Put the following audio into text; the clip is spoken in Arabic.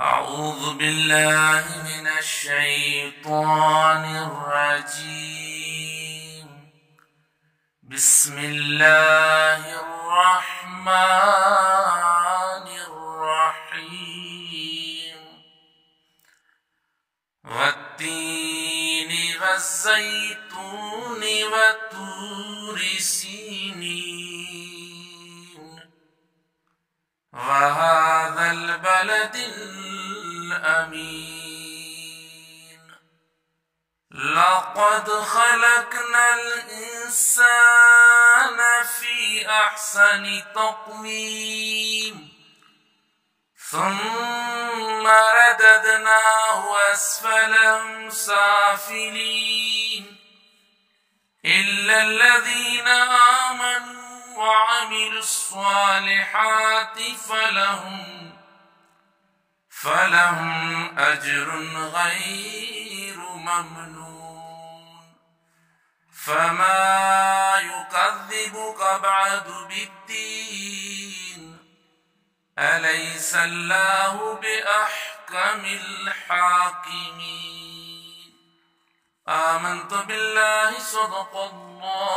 أعوذ بالله من الشيطان الرجيم. بسم الله الرحمن الرحيم. والتين والزيتون وطور سينين وهذا البلد الأمين. لقد خلقنا الإنسان في أحسن تقويم ثم رددناه أسفل سافلين إلا الذين آمنوا وعملوا الصالحات فلهم أجر غير ممنون. فما يكذبك بعد بالدين أليس الله بأحكم الحاكمين. آمنت بالله صدق الله.